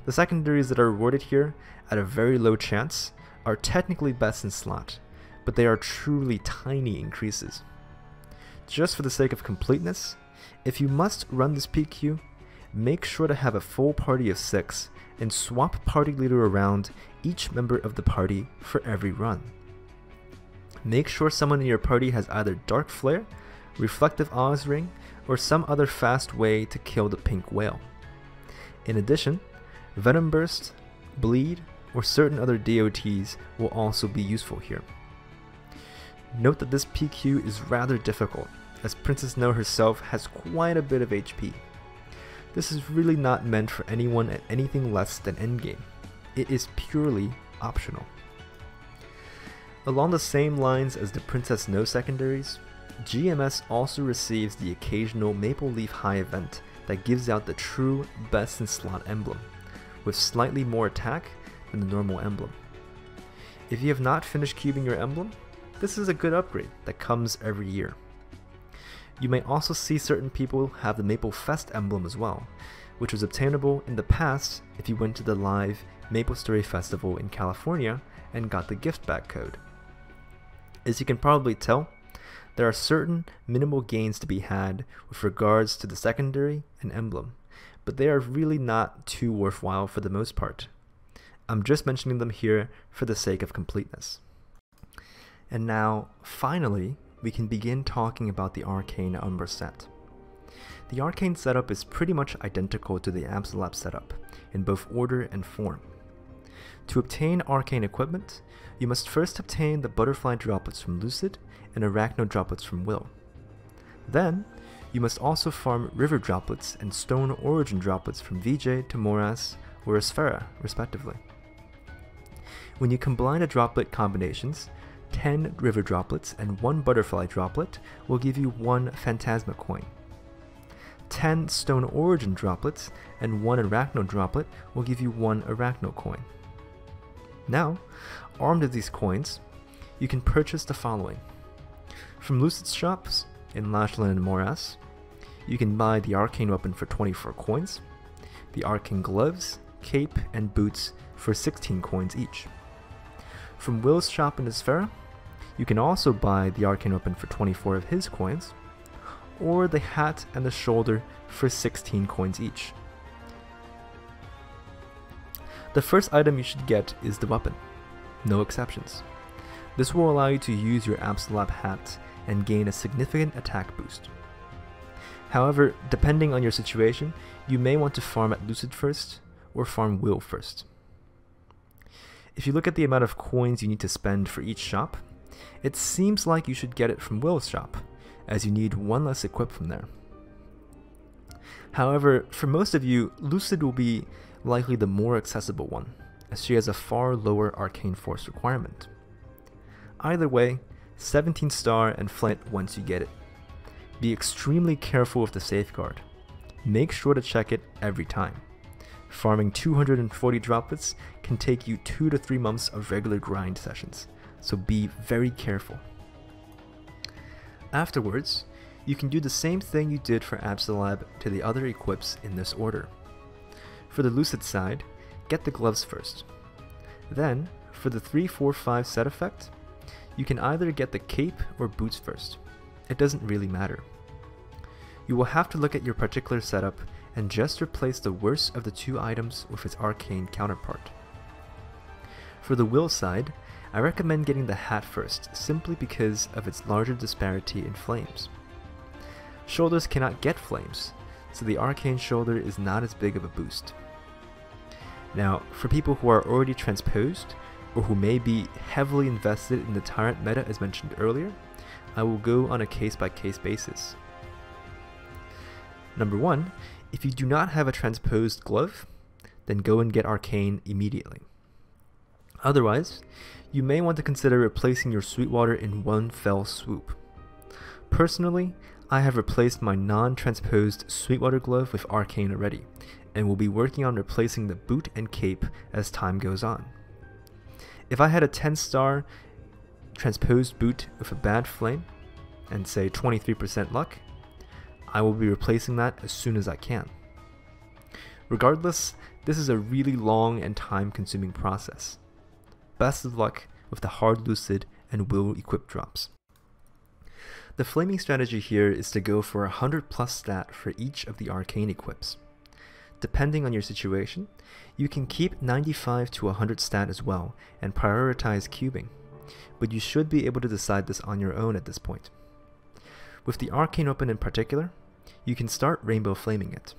The secondaries that are rewarded here, at a very low chance, are technically best in slot, but they are truly tiny increases. Just for the sake of completeness, if you must run this PQ, make sure to have a full party of 6 and swap party leader around each member of the party for every run. Make sure someone in your party has either Dark Flare, Reflective Oz Ring, or some other fast way to kill the Pink Whale. In addition, Venom Burst, Bleed, or certain other DOTs will also be useful here. Note that this PQ is rather difficult, as Princess No herself has quite a bit of HP. This is really not meant for anyone at anything less than endgame. It is purely optional. Along the same lines as the Princess No secondaries, GMS also receives the occasional Maple Leaf High event that gives out the true best in slot emblem, with slightly more attack than the normal emblem. If you have not finished cubing your emblem, this is a good upgrade that comes every year. You may also see certain people have the Maple Fest emblem as well, which was obtainable in the past if you went to the live Maple Story Festival in California and got the gift bag code. As you can probably tell, there are certain minimal gains to be had with regards to the secondary and emblem, but they are really not too worthwhile for the most part. I'm just mentioning them here for the sake of completeness. And now, finally, we can begin talking about the Arcane Umbra set. The Arcane setup is pretty much identical to the Absolab setup, in both order and form. To obtain Arcane equipment, you must first obtain the Butterfly droplets from Lucid and Arachno droplets from Will. Then, you must also farm River droplets and Stone Origin droplets from VJ to Moras or Asphera, respectively. When you combine the droplet combinations, 10 River droplets and 1 Butterfly droplet will give you 1 Phantasma coin. 10 Stone Origin droplets and 1 Arachno droplet will give you 1 Arachno coin. Now, armed with these coins, you can purchase the following. From Lucid's shops in Lashland and Moras, You can buy the Arcane Weapon for 24 coins, the Arcane Gloves, Cape, and Boots for 16 coins each. From Will's shop in Asphera, you can also buy the Arcane Weapon for 24 of his coins, or the Hat and the Shoulder for 16 coins each. The first item you should get is the weapon, no exceptions. This will allow you to use your Absolab hat and gain a significant attack boost. However, depending on your situation, you may want to farm at Lucid first, or farm Will first. If you look at the amount of coins you need to spend for each shop, it seems like you should get it from Will's shop, as you need one less equip from there. However, for most of you, Lucid will be likely the more accessible one, as she has a far lower Arcane Force requirement. Either way, 17 star and flint once you get it. Be extremely careful with the safeguard. Make sure to check it every time. Farming 240 droplets can take you 2 to 3 months of regular grind sessions, so be very careful. Afterwards, you can do the same thing you did for Absolab to the other equips in this order. For the Lucid side, get the gloves first. Then, for the 3-4-5 set effect, you can either get the cape or boots first. It doesn't really matter. You will have to look at your particular setup and just replace the worst of the two items with its arcane counterpart. For the Will side, I recommend getting the hat first simply because of its larger disparity in flames. Shoulders cannot get flames, so the arcane shoulder is not as big of a boost. Now, for people who are already transposed, or who may be heavily invested in the Tyrant meta as mentioned earlier, I will go on a case-by-case basis. Number 1, if you do not have a transposed glove, then go and get Arcane immediately. Otherwise, you may want to consider replacing your Sweetwater in one fell swoop. Personally, I have replaced my non-transposed Sweetwater glove with Arcane already, and will be working on replacing the boot and cape as time goes on. If I had a 10 star transposed boot with a bad flame, and say 23% luck, I will be replacing that as soon as I can. Regardless, this is a really long and time consuming process. Best of luck with the hard Lucid and Will equip drops. The flaming strategy here is to go for 100 plus stat for each of the arcane equips. Depending on your situation, you can keep 95 to 100 stat as well and prioritize cubing, but you should be able to decide this on your own at this point. With the Arcane Weapon in particular, you can start rainbow flaming it.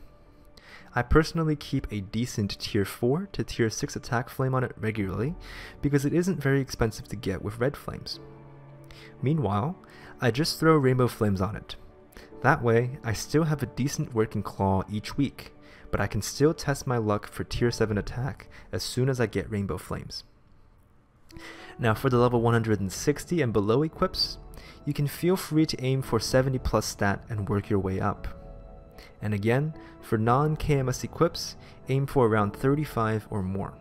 I personally keep a decent tier 4 to tier 6 attack flame on it regularly because it isn't very expensive to get with red flames. Meanwhile, I just throw rainbow flames on it. That way, I still have a decent working claw each week, but I can still test my luck for tier 7 attack as soon as I get rainbow flames. Now for the level 160 and below equips, you can feel free to aim for 70 plus stat and work your way up. And again, for non-KMS equips, aim for around 35 or more.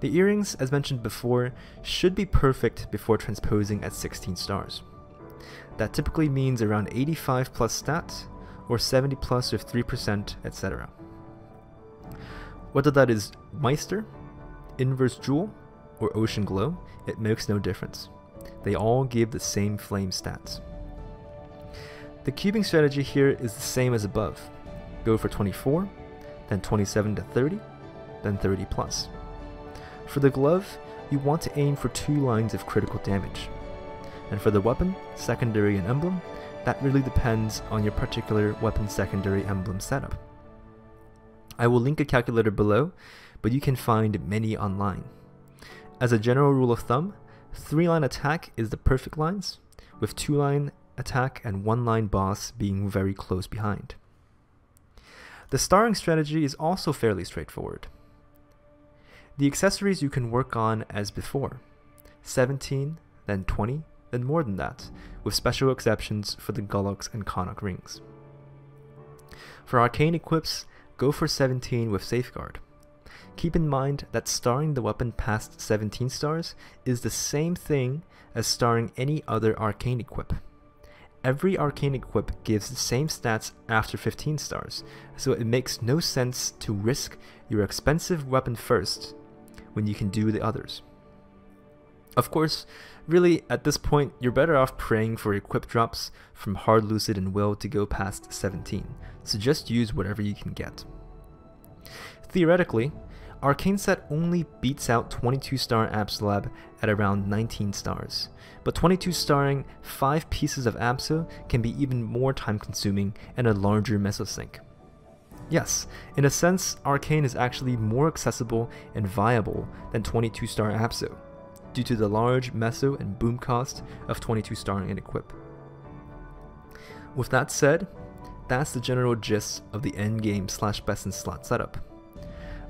The earrings, as mentioned before, should be perfect before transposing at 16 stars. That typically means around 85 plus stat, or 70 plus with 3%, etc. Whether that is Meister, Inverse Jewel, or Ocean Glow, it makes no difference. They all give the same flame stats. The cubing strategy here is the same as above. Go for 24, then 27 to 30, then 30 plus. For the glove, you want to aim for 2 lines of critical damage. And for the weapon, secondary and emblem, that really depends on your particular weapon secondary emblem setup. I will link a calculator below, but you can find many online. As a general rule of thumb, 3-line attack is the perfect lines, with 2-line attack and 1-line boss being very close behind. The starring strategy is also fairly straightforward. The accessories you can work on as before, 17, then 20, then more than that, with special exceptions for the Gollux and Kana rings. For arcane equips, go for 17 with safeguard. Keep in mind that starring the weapon past 17 stars is the same thing as starring any other arcane equip, Every arcane equip gives the same stats after 15 stars, so it makes no sense to risk your expensive weapon first when you can do the others. Of course, really at this point you're better off praying for equip drops from Hard, Lucid and Will to go past 17, so just use whatever you can get. Theoretically, Arcane Set only beats out 22-star Absolab at around 19 stars, but 22-starring 5 pieces of Abso can be even more time-consuming and a larger mesosync. Yes, in a sense, Arcane is actually more accessible and viable than 22-star Abso, due to the large meso and boom cost of 22-starring and equip. With that said, that's the general gist of the endgame / best in slot setup.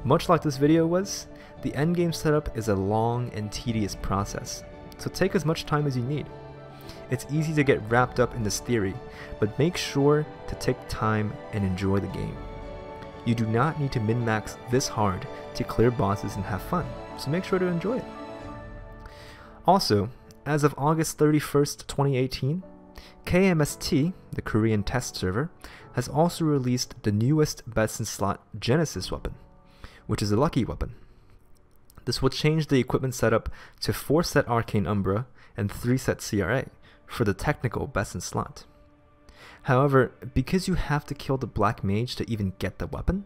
Much like this video was, the endgame setup is a long and tedious process, so take as much time as you need. It's easy to get wrapped up in this theory, but make sure to take time and enjoy the game. You do not need to min-max this hard to clear bosses and have fun, so make sure to enjoy it. Also, as of August 31st, 2018, KMST, the Korean test server, has also released the newest best-in-slot Genesis weapon, which is a lucky weapon. This will change the equipment setup to 4-set Arcane Umbra and 3-set CRA for the technical best in slot. However, because you have to kill the Black Mage to even get the weapon,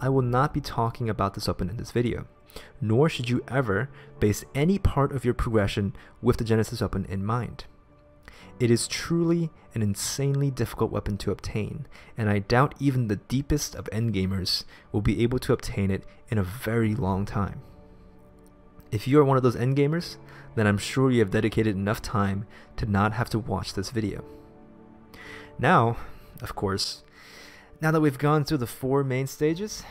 I will not be talking about this weapon in this video, nor should you ever base any part of your progression with the Genesis weapon in mind. It is truly an insanely difficult weapon to obtain, and I doubt even the deepest of endgamers will be able to obtain it in a very long time. If you are one of those endgamers, then I'm sure you have dedicated enough time to not have to watch this video. Now, of course, now that we've gone through the 4 main stages,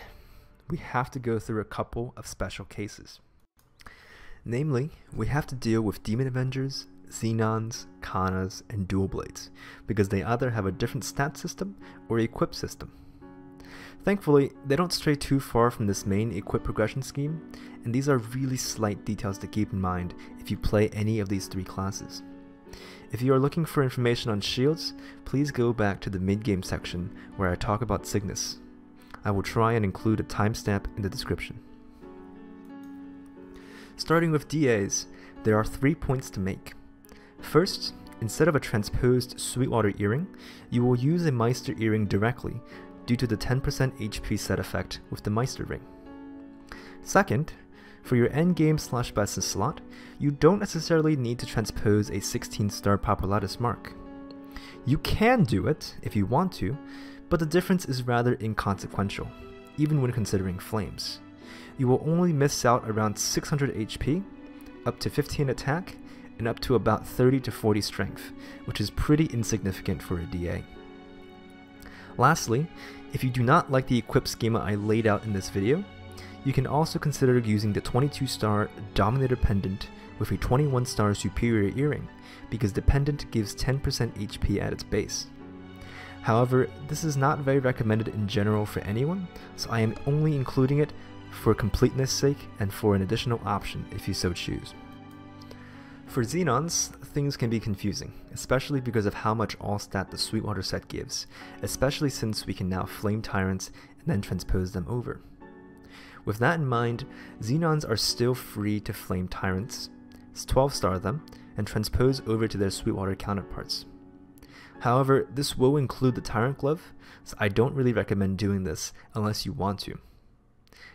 we have to go through a couple of special cases. Namely, we have to deal with Demon Avengers, Xenons, Kannas, and Dual Blades, because they either have a different stat system or equip system. Thankfully, they don't stray too far from this main equip progression scheme, and these are really slight details to keep in mind if you play any of these 3 classes. If you are looking for information on shields, please go back to the mid-game section where I talk about Cygnus. I will try and include a timestamp in the description. Starting with DAs, there are 3 points to make. First, instead of a transposed Sweetwater earring, you will use a Meister earring directly due to the 10% HP set effect with the Meister ring. Second, for your endgame / best in slot, you don't necessarily need to transpose a 16-star Populatus mark. You can do it if you want to, but the difference is rather inconsequential, even when considering flames. You will only miss out around 600 HP, up to 15 attack, and up to about 30 to 40 strength, which is pretty insignificant for a DA. Lastly, if you do not like the equip schema I laid out in this video, you can also consider using the 22-star Dominator Pendant with a 21-star Superior Earring, because the pendant gives 10% HP at its base. However, this is not very recommended in general for anyone, so I am only including it for completeness sake and for an additional option if you so choose. For Xenons, things can be confusing, especially because of how much all-stat the Sweetwater set gives, especially since we can now flame Tyrants and then transpose them over. With that in mind, Xenons are still free to flame Tyrants, 12-star them, and transpose over to their Sweetwater counterparts. However, this will include the Tyrant Glove, so I don't really recommend doing this unless you want to.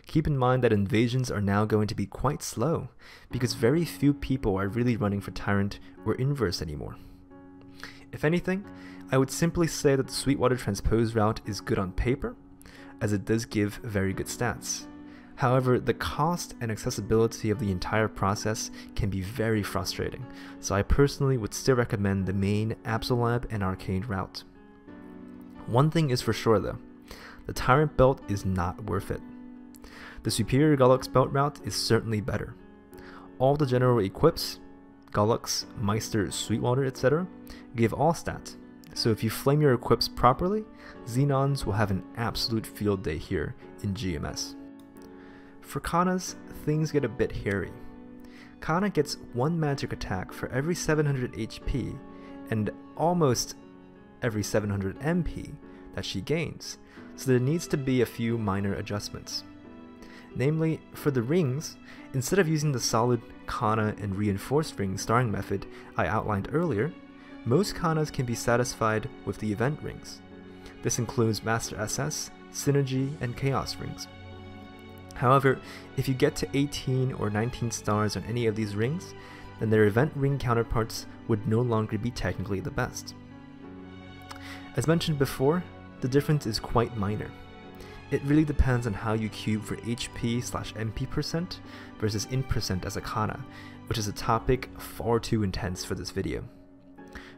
Keep in mind that invasions are now going to be quite slow, because very few people are really running for Tyrant or Inverse anymore. If anything, I would simply say that the Sweetwater transpose route is good on paper, as it does give very good stats. However, the cost and accessibility of the entire process can be very frustrating, so I personally would still recommend the main Absolab and Arcane route. One thing is for sure though, the Tyrant belt is not worth it. The Superior Gollux belt route is certainly better. All the general equips, Gollux, Meister, Sweetwater, etc. give all stat, so if you flame your equips properly, Xenons will have an absolute field day here in GMS. For Kannas, things get a bit hairy. Kana gets 1 magic attack for every 700 HP and almost every 700 MP that she gains, so there needs to be a few minor adjustments. Namely, for the rings, instead of using the solid Kana and reinforced ring starring method I outlined earlier, most Kanas can be satisfied with the event rings. This includes Master SS, Synergy, and Chaos rings. However, if you get to 18 or 19 stars on any of these rings, then their event ring counterparts would no longer be technically the best. As mentioned before, the difference is quite minor. It really depends on how you cube for HP/MP% versus IN% as a Kana, which is a topic far too intense for this video.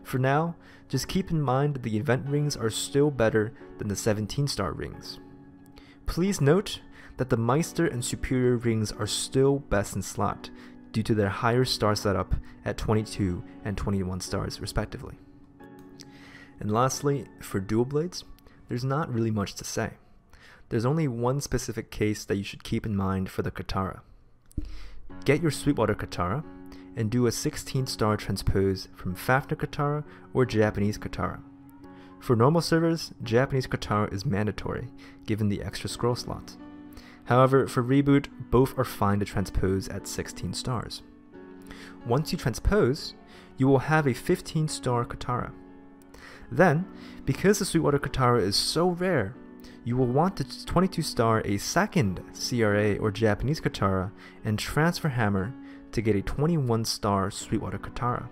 For now, just keep in mind that the event rings are still better than the 17-star rings. Please note that the Meister and Superior rings are still best in slot due to their higher star setup at 22 and 21 stars respectively. And lastly, for dual blades, there's not really much to say. There's only one specific case that you should keep in mind for the Katara. Get your Sweetwater Katara and do a 16 star transpose from Fafnir Katara or Japanese Katara. For normal servers, Japanese Katara is mandatory given the extra scroll slot. However, for Reboot, both are fine to transpose at 16 stars. Once you transpose, you will have a 15 star Katara. Then, because the Sweetwater Katara is so rare, you will want to 22 star a second CRA or Japanese Katara and Transfer Hammer to get a 21 star Sweetwater Katara.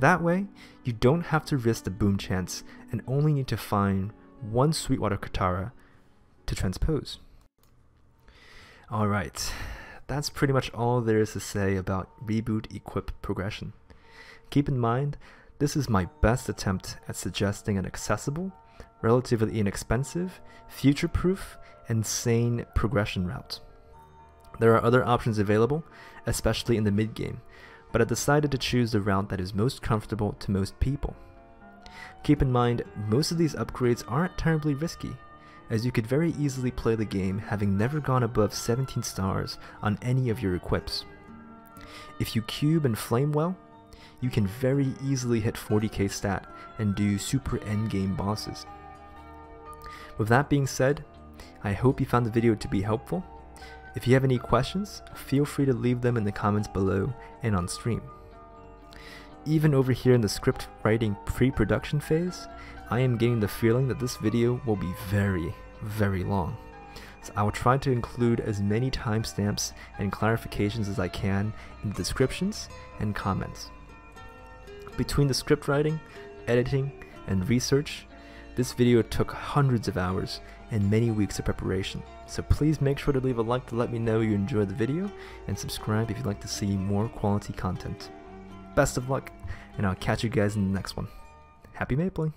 That way, you don't have to risk the boom chance and only need to find one Sweetwater Katara to transpose. Alright, that's pretty much all there is to say about Reboot equip progression. Keep in mind, this is my best attempt at suggesting an accessible, relatively inexpensive, future-proof, and sane progression route. There are other options available, especially in the mid-game, but I decided to choose the route that is most comfortable to most people. Keep in mind, most of these upgrades aren't terribly risky, as you could very easily play the game having never gone above 17 stars on any of your equips. If you cube and flame well, you can very easily hit 40k stat and do super endgame bosses. With that being said, I hope you found the video to be helpful. If you have any questions, feel free to leave them in the comments below and on stream. Even over here in the script writing pre-production phase, I am getting the feeling that this video will be very long, so I will try to include as many timestamps and clarifications as I can in the descriptions and comments. Between the script writing, editing, and research, this video took hundreds of hours and many weeks of preparation, so please make sure to leave a like to let me know you enjoyed the video, and subscribe if you'd like to see more quality content. Best of luck, and I'll catch you guys in the next one. Happy mapling!